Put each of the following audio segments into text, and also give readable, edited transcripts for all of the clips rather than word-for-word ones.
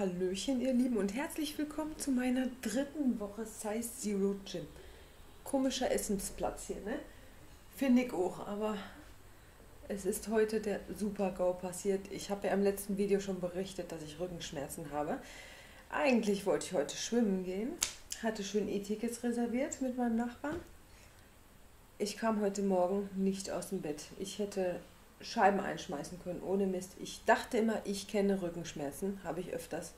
Hallöchen ihr Lieben und herzlich willkommen zu meiner dritten Woche Size Zero Gym. Komischer Essensplatz hier, ne? Finde ich auch, aber es ist heute der Super-GAU passiert. Ich habe ja im letzten Video schon berichtet, dass ich Rückenschmerzen habe. Eigentlich wollte ich heute schwimmen gehen, hatte schön E-Tickets reserviert mit meinem Nachbarn. Ich kam heute Morgen nicht aus dem Bett. Ich hätte Scheiben einschmeißen können, ohne Mist. Ich dachte immer, ich kenne Rückenschmerzen, habe ich öfters.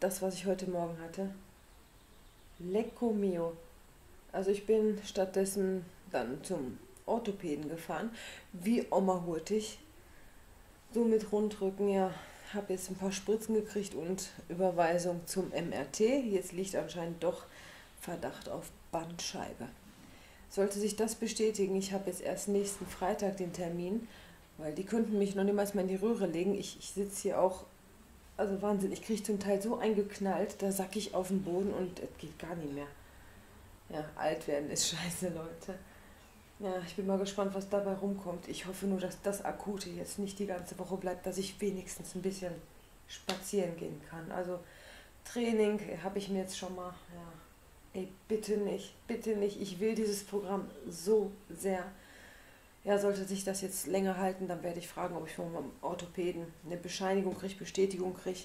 Das, was ich heute Morgen hatte, lecco mio. Also ich bin stattdessen dann zum Orthopäden gefahren, wie Oma Hurtig. So mit Rundrücken, ja, habe jetzt ein paar Spritzen gekriegt und Überweisung zum MRT. Jetzt liegt anscheinend doch Verdacht auf Bandscheibe. Sollte sich das bestätigen, ich habe jetzt erst nächsten Freitag den Termin, weil die könnten mich noch niemals mehr in die Röhre legen. Ich sitze hier auch, also Wahnsinn, ich kriege zum Teil so eingeknallt, da sacke ich auf den Boden und es geht gar nicht mehr. Ja, alt werden ist scheiße, Leute. Ja, ich bin mal gespannt, was dabei rumkommt. Ich hoffe nur, dass das Akute jetzt nicht die ganze Woche bleibt, dass ich wenigstens ein bisschen spazieren gehen kann. Also Training habe ich mir jetzt schon mal, ja. Ey, bitte nicht, bitte nicht. Ich will dieses Programm so sehr. Ja, sollte sich das jetzt länger halten, dann werde ich fragen, ob ich von meinem Orthopäden eine Bescheinigung kriege, Bestätigung kriege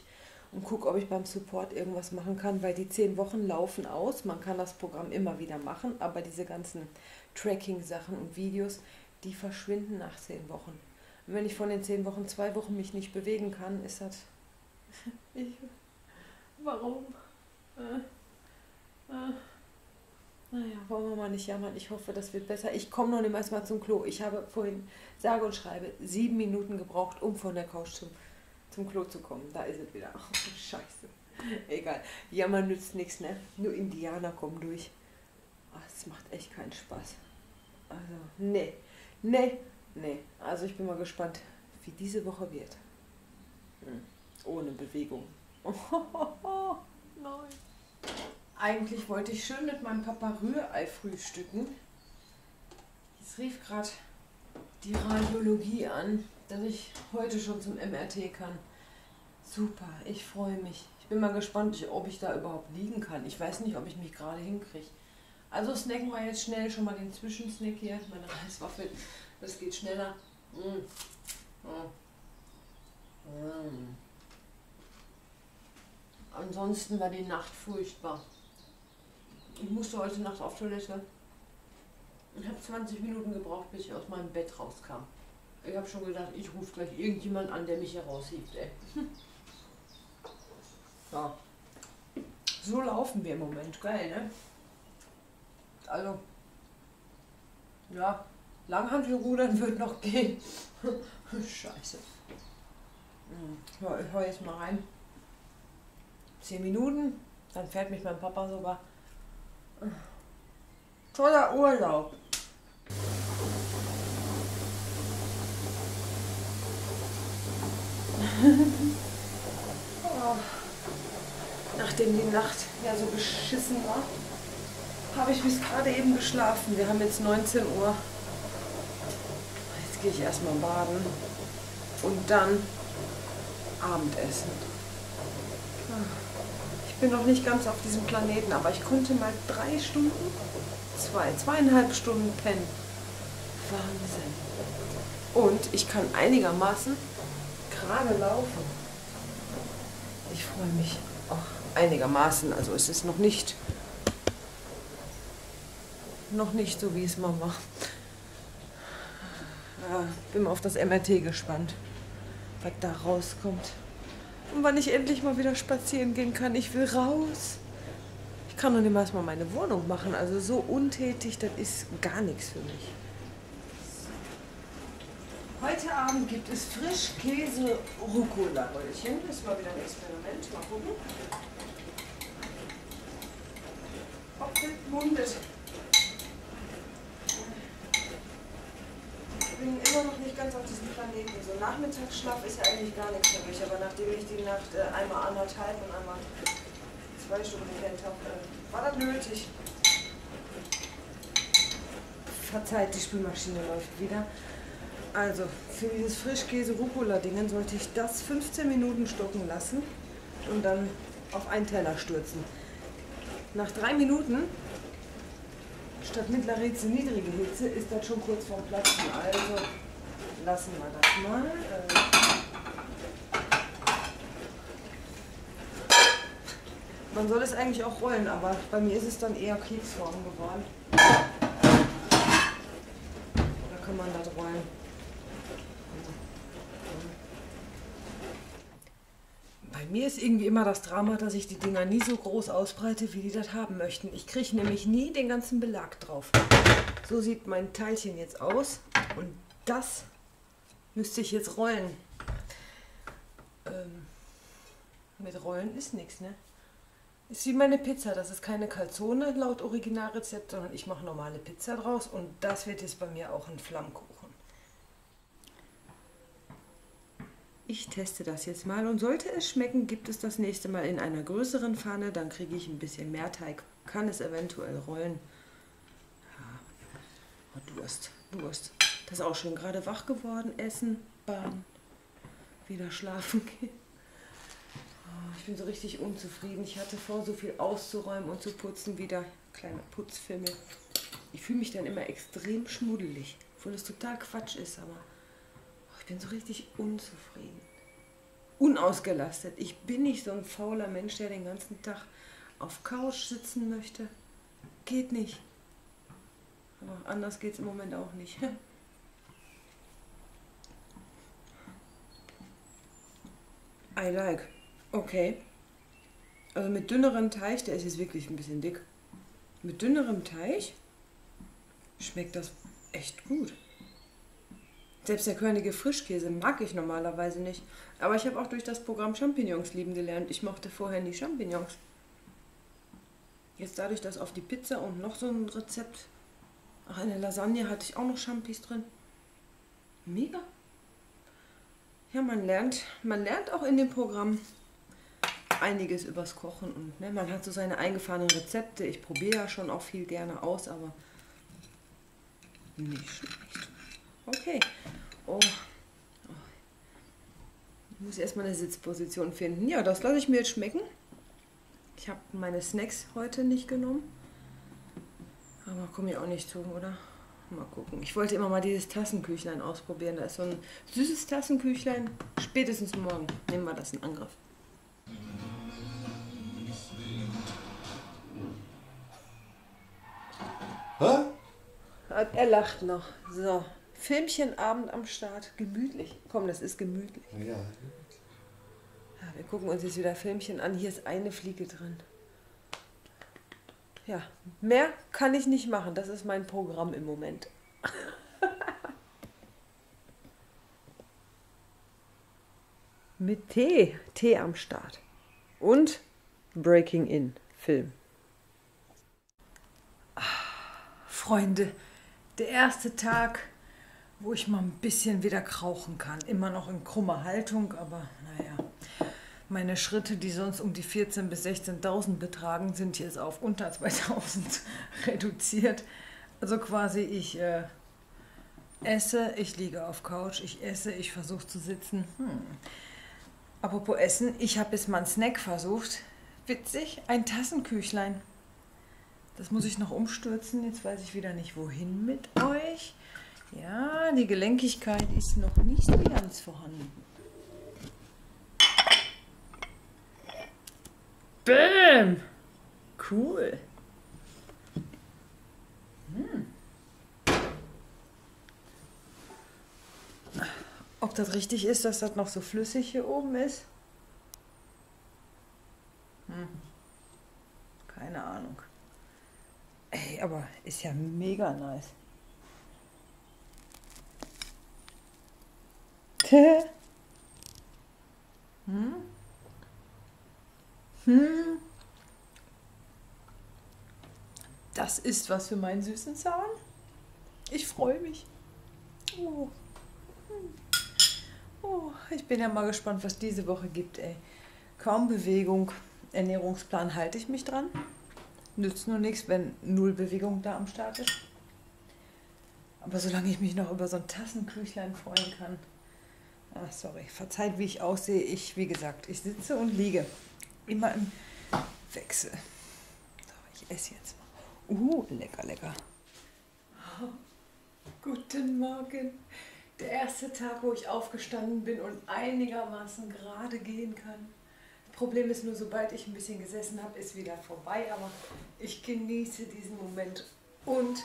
und gucke, ob ich beim Support irgendwas machen kann, weil die 10 Wochen laufen aus. Man kann das Programm immer wieder machen, aber diese ganzen Tracking-Sachen und Videos, die verschwinden nach 10 Wochen. Und wenn ich von den 10 Wochen 2 Wochen mich nicht bewegen kann, ist das... Warum? Naja, wollen wir mal nicht jammern. Ich hoffe, das wird besser. Ich komme noch nicht erstmal zum Klo. Ich habe vorhin, sage und schreibe, 7 Minuten gebraucht, um von der Couch zum Klo zu kommen. Da ist es wieder. Oh, scheiße. Egal. Jammern nützt nichts, ne? Nur Indianer kommen durch. Ach, das macht echt keinen Spaß. Also, nee. Nee. Nee. Also, ich bin mal gespannt, wie diese Woche wird. Ohne Bewegung. Oh, nein. Eigentlich wollte ich schön mit meinem Papa Rührei frühstücken. Jetzt rief gerade die Radiologie an, dass ich heute schon zum MRT kann. Super, ich freue mich. Ich bin mal gespannt, ob ich da überhaupt liegen kann. Ich weiß nicht, ob ich mich gerade hinkriege. Also snacken wir jetzt schnell schon mal den Zwischensnack hier. Meine Reiswaffeln, das geht schneller. Ansonsten war die Nacht furchtbar. Ich musste heute Nacht auf Toilette und habe 20 Minuten gebraucht, bis ich aus meinem Bett rauskam. Ich habe schon gedacht, ich rufe gleich irgendjemand an, der mich hier raushebt, ey. Ja. So laufen wir im Moment, geil, ne? Also, ja, Langhantelrudern wird noch gehen. Scheiße. Ja, ich hau jetzt mal rein. 10 Minuten, dann fährt mich mein Papa sogar. Toller Urlaub. Oh. Nachdem die Nacht ja so beschissen war, habe ich bis gerade eben geschlafen. Wir haben jetzt 19 Uhr. Jetzt gehe ich erstmal baden und dann Abendessen. Ich bin noch nicht ganz auf diesem Planeten, aber ich konnte mal 3 Stunden, 2,5 Stunden pennen. Wahnsinn. Und ich kann einigermaßen gerade laufen. Ich freue mich auch einigermaßen. Also es ist noch nicht so, wie es mal war. Bin mal auf das MRT gespannt, was da rauskommt. Und wann ich endlich mal wieder spazieren gehen kann. Ich will raus. Ich kann doch nicht mal erstmal meine Wohnung machen. Also so untätig, das ist gar nichts für mich. Heute Abend gibt es Frischkäse-Rucola-Röllchen. Das war wieder ein Experiment. Mal gucken. Ob das mundet. Ich bin immer noch nicht ganz auf diesem Planeten. So Nachmittagsschlaf ist ja eigentlich gar nichts für mich, aber nachdem ich die Nacht einmal 1,5 und einmal 2 Stunden gepennt habe, war das nötig. Verzeiht, die Spülmaschine läuft wieder. Also, für dieses Frischkäse-Rucola-Dingen sollte ich das 15 Minuten stocken lassen. und dann auf einen Teller stürzen. Nach 3 Minuten, statt mittlerer Hitze, niedrige Hitze, ist das schon kurz vorm Platzen. Also lassen wir das mal. Man soll es eigentlich auch rollen, aber bei mir ist es dann eher Keksform geworden. Da kann man das rollen. Bei mir ist irgendwie immer das Drama, dass ich die Dinger nie so groß ausbreite, wie die das haben möchten. Ich kriege nämlich nie den ganzen Belag drauf. So sieht mein Teilchen jetzt aus und das müsste ich jetzt rollen. Mit Rollen ist nichts, ne? Ist wie meine Pizza, das ist keine Calzone laut Originalrezept, sondern ich mache normale Pizza draus und das wird jetzt bei mir auch ein Flammkuchen. Ich teste das jetzt mal und sollte es schmecken, gibt es das nächste Mal in einer größeren Pfanne, dann kriege ich ein bisschen mehr Teig, kann es eventuell rollen. Ja. Oh, Durst. Das ist auch schön, gerade wach geworden, essen, bam, wieder schlafen gehen. Oh, ich bin so richtig unzufrieden, ich hatte vor, so viel auszuräumen und zu putzen, wieder kleiner Putzfimmel. Ich fühle mich dann immer extrem schmuddelig, obwohl das total Quatsch ist, aber... Ich bin so richtig unzufrieden, unausgelastet. Ich bin nicht so ein fauler Mensch, der den ganzen Tag auf Couch sitzen möchte. Geht nicht. Aber anders geht es im Moment auch nicht. I like. Okay. Also mit dünnerem Teig, der ist jetzt wirklich ein bisschen dick, mit dünnerem Teig schmeckt das echt gut. Selbst der körnige Frischkäse mag ich normalerweise nicht. Aber ich habe auch durch das Programm Champignons lieben gelernt. Ich mochte vorher nie Champignons. Jetzt dadurch, dass auf die Pizza und noch so ein Rezept... Ach, in der Lasagne hatte ich auch noch Champis drin. Mega. Ja, man lernt auch in dem Programm einiges übers Kochen. Und ne, man hat so seine eingefahrenen Rezepte. Ich probiere ja schon auch viel gerne aus, aber nicht schlecht. Okay. Oh. Oh. Ich muss erstmal eine Sitzposition finden. Ja, das lasse ich mir jetzt schmecken. Ich habe meine Snacks heute nicht genommen. Aber komme ich auch nicht zu, oder? Mal gucken. Ich wollte immer mal dieses Tassenküchlein ausprobieren. Da ist so ein süßes Tassenküchlein. Spätestens morgen nehmen wir das in Angriff. Hä? Er lacht noch. So. Filmchenabend am Start, gemütlich. Komm, das ist gemütlich. Ja. Ja, wir gucken uns jetzt wieder Filmchen an. Hier ist eine Fliege drin. Ja, mehr kann ich nicht machen. Das ist mein Programm im Moment. Mit Tee. Tee am Start. Und Breaking In Film. Ach, Freunde, der erste Tag, wo ich mal ein bisschen wieder krauchen kann. Immer noch in krummer Haltung, aber naja. Meine Schritte, die sonst um die 14.000 bis 16.000 betragen, sind jetzt auf unter 2.000 reduziert. Also quasi, ich esse, ich liege auf Couch, ich esse, ich versuche zu sitzen. Apropos Essen, ich habe jetzt mal einen Snack versucht. Witzig, ein Tassenküchlein. Das muss ich noch umstürzen, jetzt weiß ich wieder nicht wohin mit euch. Ja, die Gelenkigkeit ist noch nicht so ganz vorhanden. Bäm! Cool. Ob das richtig ist, dass das noch so flüssig hier oben ist? Keine Ahnung. Ey, aber ist ja mega nice. Das ist was für meinen süßen Zahn. Ich freue mich. Oh. Oh, ich bin ja mal gespannt, was diese Woche gibt, ey. Kaum Bewegung. Ernährungsplan halte ich mich dran. Nützt nur nichts, wenn null Bewegung da am Start ist. Aber solange ich mich noch über so ein Tassenküchlein freuen kann. Ach, sorry, verzeiht, wie ich aussehe. Wie gesagt, ich sitze und liege. immer im Wechsel. So, ich esse jetzt mal. Lecker, lecker. Oh, guten Morgen. Der erste Tag, wo ich aufgestanden bin und einigermaßen gerade gehen kann. Das Problem ist nur, sobald ich ein bisschen gesessen habe, ist wieder vorbei. Aber ich genieße diesen Moment. Und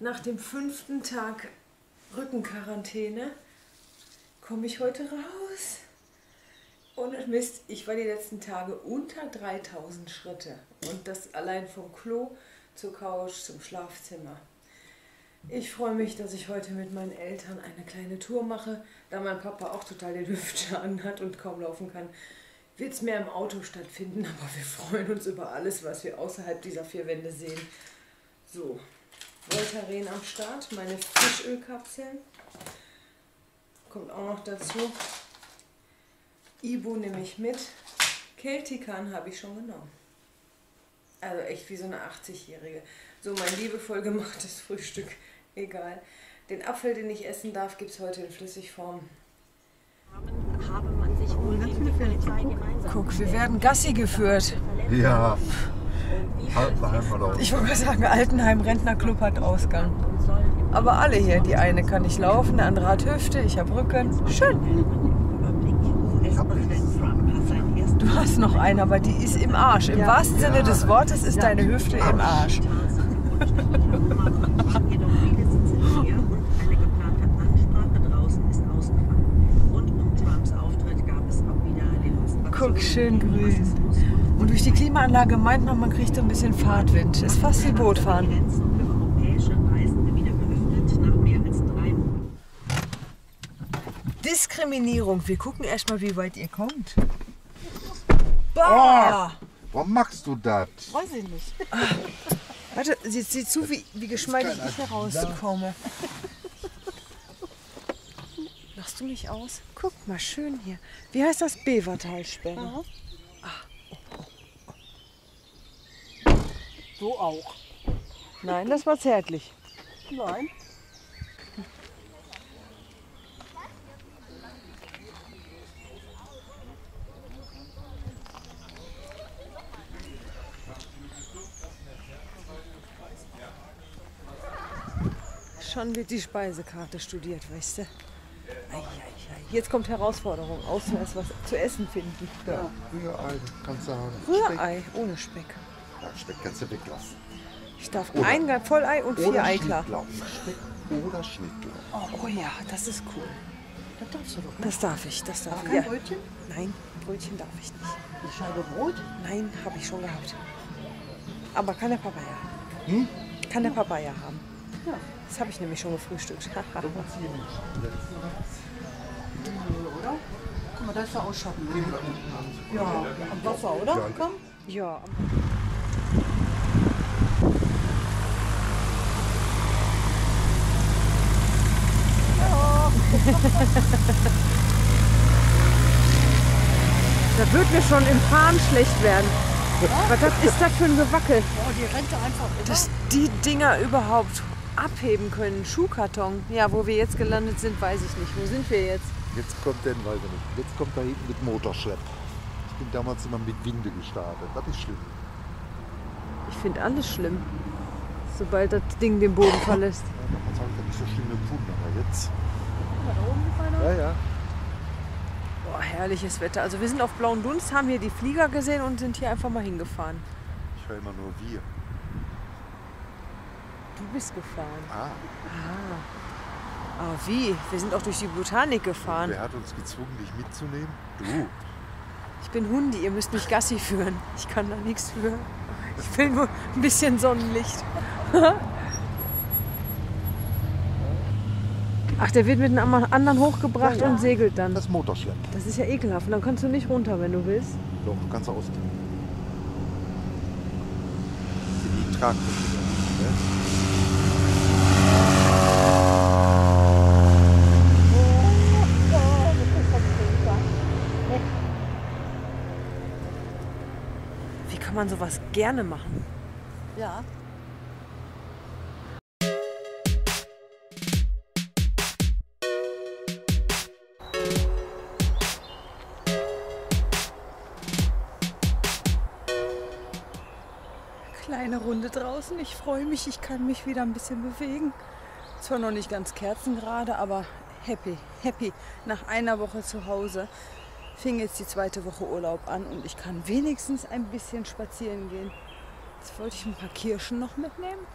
nach dem 5. Tag Rückenquarantäne komme ich heute raus. Und Mist, ich war die letzten Tage unter 3000 Schritte. Und das allein vom Klo zur Couch zum Schlafzimmer. Ich freue mich, dass ich heute mit meinen Eltern eine kleine Tour mache. Da mein Papa auch total den Hüftschaden hat und kaum laufen kann, wird es mehr im Auto stattfinden. Aber wir freuen uns über alles, was wir außerhalb dieser 4 Wände sehen. So, Voltaren am Start, meine Fischölkapseln. Kommt auch noch dazu. Ibu nehme ich mit. Keltikan habe ich schon genommen. Also echt wie so eine 80-Jährige. So mein liebevoll gemachtes Frühstück. Egal. Den Apfel, den ich essen darf, gibt es heute in Flüssigform. Guck, wir werden Gassi geführt. Ja. Ich wollte mal sagen, Altenheim Rentnerclub hat Ausgang. Aber alle hier. Die eine kann nicht laufen, der andere hat Hüfte, ich habe Rücken. Schön. Du hast noch eine, aber die ist im Arsch. Im wahrsten Sinne des Wortes ist deine Hüfte im Arsch. Guck, schön grün. Und durch die Klimaanlage meint man, man kriegt so ein bisschen Fahrtwind. Ist fast wie Bootfahren. Diskriminierung. Wir gucken erstmal, wie weit ihr kommt. Oh, warum machst du das? Weiß ich nicht. Warte, sieh zu, wie geschmeidig ich hier rauskomme. Machst du nicht aus? Guck mal, schön hier. Wie heißt das? Bevertalsperre. So auch. Nein, das war zärtlich. Nein. Schon wird die Speisekarte studiert, weißt du? Jetzt kommt Herausforderung, außer was zu essen finden. Ja, Rührei, kannst du haben. Rührei ohne Speck. Ja, Speck kannst du weglassen. Ich darf oder ein Vollei und 4 Ei klar. Speck oder Schnittlauch. Oh ja, das ist cool. Das darfst du doch. Das darf ich, das darf ich. Kein Brötchen? Nein, Brötchen darf ich nicht. Eine Scheibe Brot? Nein, habe ich schon gehabt. Aber kann der Papaya haben. Hm? Kann der Papaya haben. Ja. Das habe ich nämlich schon gefrühstückt. Oder? Guck mal, da ist der Ausschatten. Ja, am Wasser, oder? Komm. Ja. Da wird mir schon im Fahren schlecht werden. Was ist das für ein Gewackel? Oh, die rennt einfach immer. Dass die Dinger überhaupt abheben können. Schuhkarton. Ja, wo wir jetzt gelandet sind, weiß ich nicht. Wo sind wir jetzt? Jetzt kommt der, weiß ich nicht. Jetzt kommt da hinten mit Motorschlepp. Ich bin damals immer mit Winde gestartet. Das ist schlimm. Ich finde alles schlimm. Sobald das Ding den Boden verlässt. Ja, damals habe ich das nicht so schlimm empfunden, aber jetzt. Guck mal, da oben ist einer. Ja, ja. Boah, herrliches Wetter. Also wir sind auf blauen Dunst, haben hier die Flieger gesehen und sind hier einfach mal hingefahren. Ich höre immer nur wir. Du bist gefahren. Ah. Ah. Ah, wie? Wir sind auch durch die Botanik gefahren. Und wer hat uns gezwungen, dich mitzunehmen? Du. Ich bin Hundi, ihr müsst mich Gassi führen. Ich kann da nichts für. Ich will nur ein bisschen Sonnenlicht. Ach, der wird mit einem anderen hochgebracht und segelt dann. Das Motorschlepp. Das ist ja ekelhaft. Und dann kannst du nicht runter, wenn du willst. Doch, du kannst ausgehen. Die Tragfläche. Wie kann man sowas gerne machen? Ja. eine Runde draußen. Ich freue mich, ich kann mich wieder ein bisschen bewegen. Zwar noch nicht ganz kerzengerade, aber happy, happy. Nach einer Woche zu Hause fing jetzt die zweite Woche Urlaub an und ich kann wenigstens ein bisschen spazieren gehen. Jetzt wollte ich ein paar Kirschen noch mitnehmen.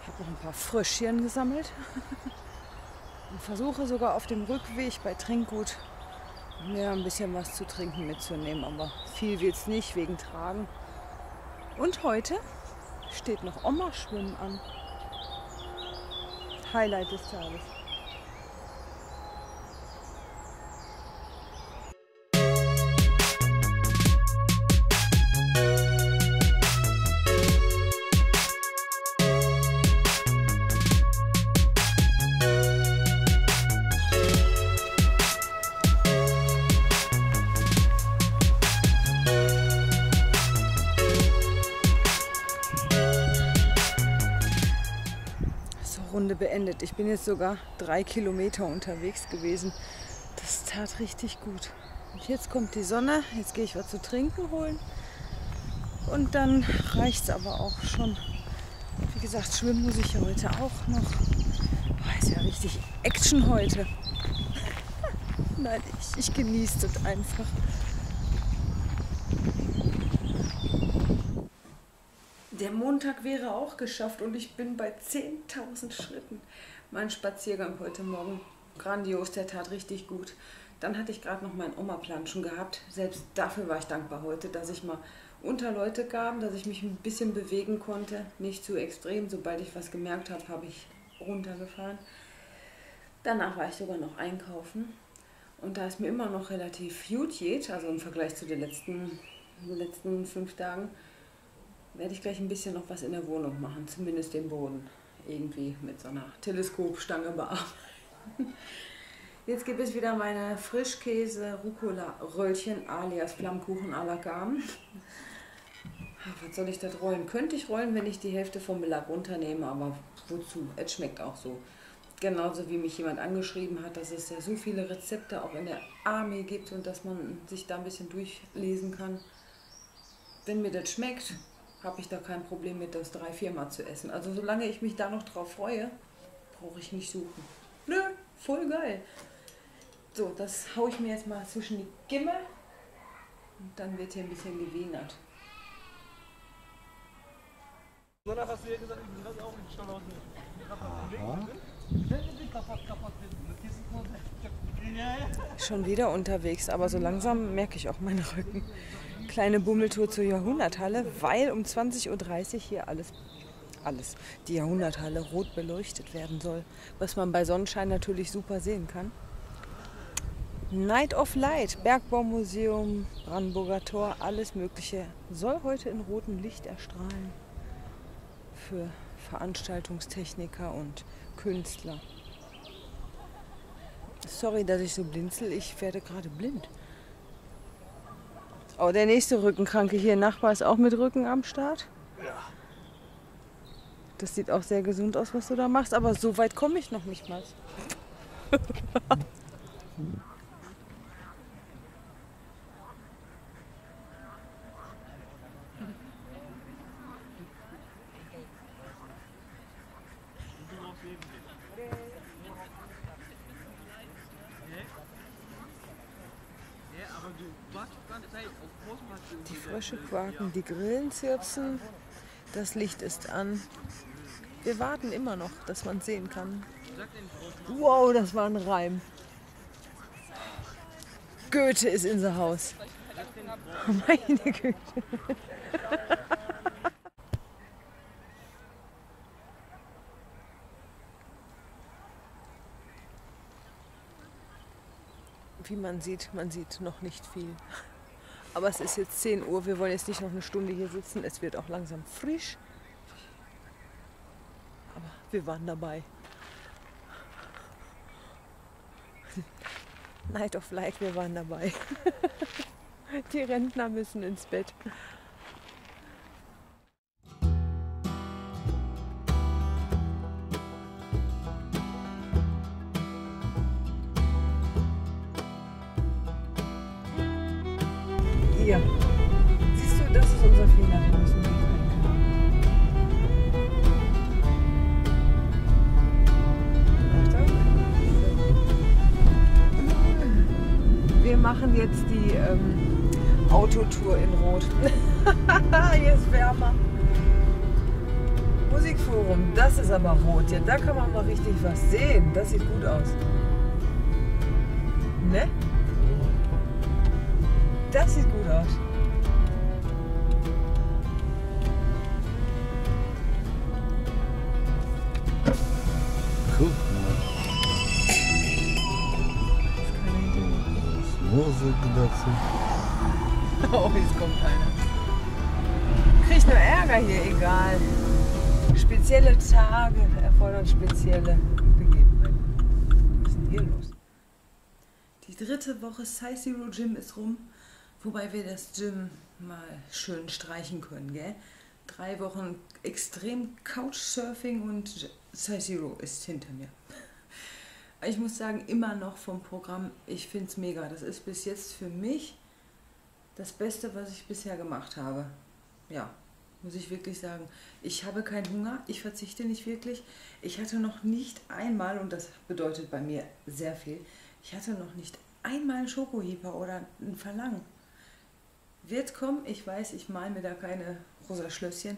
Ich habe noch ein paar Fröschchen gesammelt und versuche sogar auf dem Rückweg bei Trinkgut mir ein bisschen was zu trinken mitzunehmen, aber viel wird es nicht wegen Tragen. Und heute steht noch Oma Schwimmen an. Highlight des Tages. Beendet. Ich bin jetzt sogar 3 Kilometer unterwegs gewesen. Das tat richtig gut. Und jetzt kommt die Sonne, jetzt gehe ich was zu trinken holen und dann reicht es aber auch schon. Wie gesagt, schwimmen muss ich ja heute auch noch. Oh, ist ja richtig Action heute. Nein, ich genieße das einfach. Der Montag wäre auch geschafft und ich bin bei 10.000 Schritten. Mein Spaziergang heute Morgen, grandios, der tat richtig gut. Dann hatte ich gerade noch meinen Oma-Planschen gehabt. Selbst dafür war ich dankbar heute, dass ich mal unter Leute kam, dass ich mich ein bisschen bewegen konnte. Nicht zu extrem, sobald ich was gemerkt habe, habe ich runtergefahren. Danach war ich sogar noch einkaufen. Und da ist mir immer noch relativ gut geht, also im Vergleich zu den letzten 5 Tagen, werde ich gleich ein bisschen noch was in der Wohnung machen, zumindest den Boden irgendwie mit so einer Teleskopstange bearbeiten. Jetzt gibt es wieder meine Frischkäse-Rucola-Röllchen alias Flammkuchen à la Carme. Was soll ich das rollen? Könnte ich rollen, wenn ich die Hälfte vom Belag runternehme, aber wozu? Es schmeckt auch so. Genauso wie mich jemand angeschrieben hat, dass es ja so viele Rezepte auch in der Armee gibt und dass man sich da ein bisschen durchlesen kann. Wenn mir das schmeckt, habe ich da kein Problem mit, das 3-4 Mal zu essen. Also solange ich mich da noch drauf freue, brauche ich nicht suchen. Nö, voll geil. So, das haue ich mir jetzt mal zwischen die Gimmel und dann wird hier ein bisschen gewienert. Schon wieder unterwegs, aber so langsam merke ich auch meinen Rücken. Kleine Bummeltour zur Jahrhunderthalle, weil um 20.30 Uhr hier alles, die Jahrhunderthalle rot beleuchtet werden soll, was man bei Sonnenschein natürlich super sehen kann. Night of Light, Bergbaumuseum, Brandenburger Tor, alles Mögliche soll heute in rotem Licht erstrahlen für Veranstaltungstechniker und Künstler. Sorry, dass ich so blinzel, ich werde gerade blind. Oh, der nächste Rückenkranke hier, Nachbar, ist auch mit Rücken am Start. Ja. Das sieht auch sehr gesund aus, was du da machst, aber so weit komme ich noch nicht mal. Die Frösche quaken, die Grillen zirpsen, das Licht ist an. Wir warten immer noch, dass man es sehen kann. Wow, das war ein Reim. Goethe ist in sein Haus. Meine Güte. Wie man sieht noch nicht viel. Aber es ist jetzt 10 Uhr, wir wollen jetzt nicht noch eine Stunde hier sitzen, es wird auch langsam frisch. Aber wir waren dabei. Night of Light, wir waren dabei. Die Rentner müssen ins Bett. Siehst du, das ist unser Fehler. Wir müssen machen jetzt die Autotour in Rot. Hier ist wärmer. Musikforum, das ist aber rot. Ja, da kann man mal richtig was sehen. Das sieht gut aus. Ne? Das sieht gut aus. Guck mal. Musik dazu. Oh, jetzt kommt einer. Kriegt nur Ärger hier, egal. Spezielle Tage erfordern spezielle Begebenheiten. Was ist denn hier los? Die dritte Woche Size Zero Gym ist rum, wobei wir das Gym mal schön streichen können, gell? 3 Wochen extrem Couchsurfing und Size Zero ist hinter mir. Ich muss sagen, immer noch vom Programm, ich finde es mega. Das ist bis jetzt für mich das Beste, was ich bisher gemacht habe. Ja, muss ich wirklich sagen. Ich habe keinen Hunger, ich verzichte nicht wirklich. Ich hatte noch nicht einmal, und das bedeutet bei mir sehr viel, ich hatte noch nicht einmal einen Schokohieper oder ein Verlangen. Wird kommen, ich weiß, ich male mir da keine rosa Schlösschen,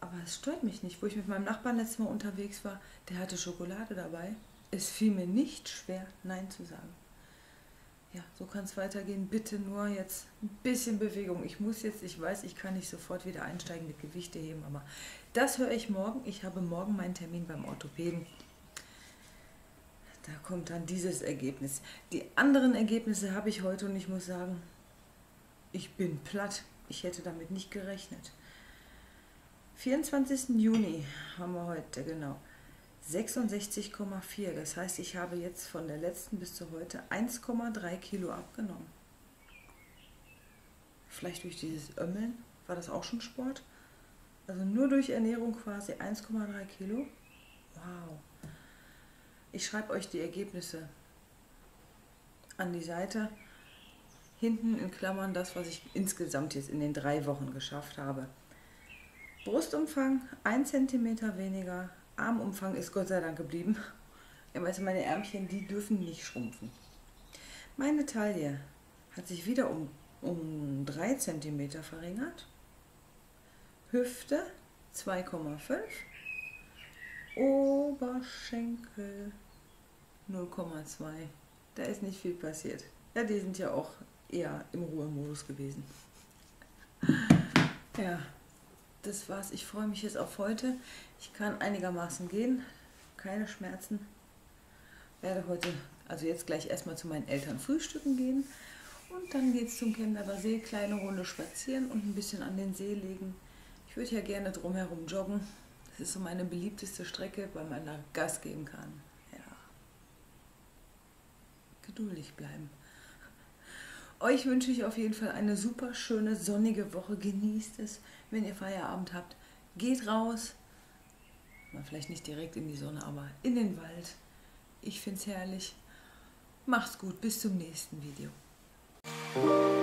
aber es stört mich nicht. Wo ich mit meinem Nachbarn letztes Mal unterwegs war, der hatte Schokolade dabei. Es fiel mir nicht schwer, Nein zu sagen. Ja, so kann es weitergehen. Bitte nur jetzt ein bisschen Bewegung. Ich muss jetzt, ich weiß, ich kann nicht sofort wieder einsteigen mit Gewichte heben, aber das höre ich morgen. Ich habe morgen meinen Termin beim Orthopäden. Da kommt dann dieses Ergebnis. Die anderen Ergebnisse habe ich heute und ich muss sagen, ich bin platt. Ich hätte damit nicht gerechnet. 24. Juni haben wir heute, genau. 66,4. Das heißt, ich habe jetzt von der letzten bis zu heute 1,3 Kilo abgenommen. Vielleicht durch dieses Ömmeln, war das auch schon Sport? Also nur durch Ernährung quasi 1,3 Kilo. Wow. Ich schreibe euch die Ergebnisse an die Seite. Hinten in Klammern das, was ich insgesamt jetzt in den 3 Wochen geschafft habe. Brustumfang 1 cm weniger. Armumfang ist Gott sei Dank geblieben. Also meine Ärmchen, die dürfen nicht schrumpfen. Meine Taille hat sich wieder um 3 cm verringert. Hüfte 2,5. Oberschenkel 0,2. Da ist nicht viel passiert. Ja, die sind ja auch eher im Ruhemodus gewesen. Ja. Das war's. Ich freue mich jetzt auf heute. Ich kann einigermaßen gehen, keine Schmerzen. Werde heute, also jetzt gleich erstmal zu meinen Eltern frühstücken gehen und dann geht's zum Chemnader See, kleine Runde spazieren und ein bisschen an den See legen. Ich würde ja gerne drumherum joggen. Das ist so meine beliebteste Strecke, weil man da Gas geben kann. Ja. Geduldig bleiben. Euch wünsche ich auf jeden Fall eine super schöne, sonnige Woche. Genießt es, wenn ihr Feierabend habt. Geht raus, vielleicht nicht direkt in die Sonne, aber in den Wald. Ich finde es herrlich. Macht's gut, bis zum nächsten Video.